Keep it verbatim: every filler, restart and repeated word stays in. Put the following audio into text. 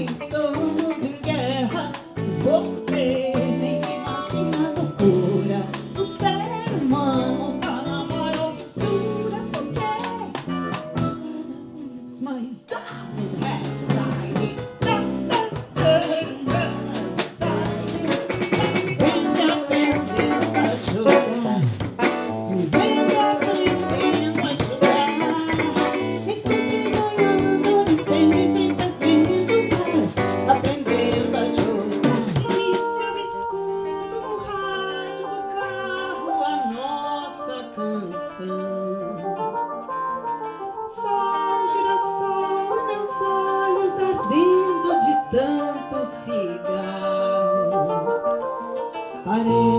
estamos em guerra. Você tem que imaginar loucura do ser humano pra lavar a fissura, porque mas dá um ré, sai, venha, venha pra ajudar, venha, venha pra ajudar, e sempre ganhando, e sempre tentando. Sol, girassol, meus olhos ardendo de tanto cigarro. Parei.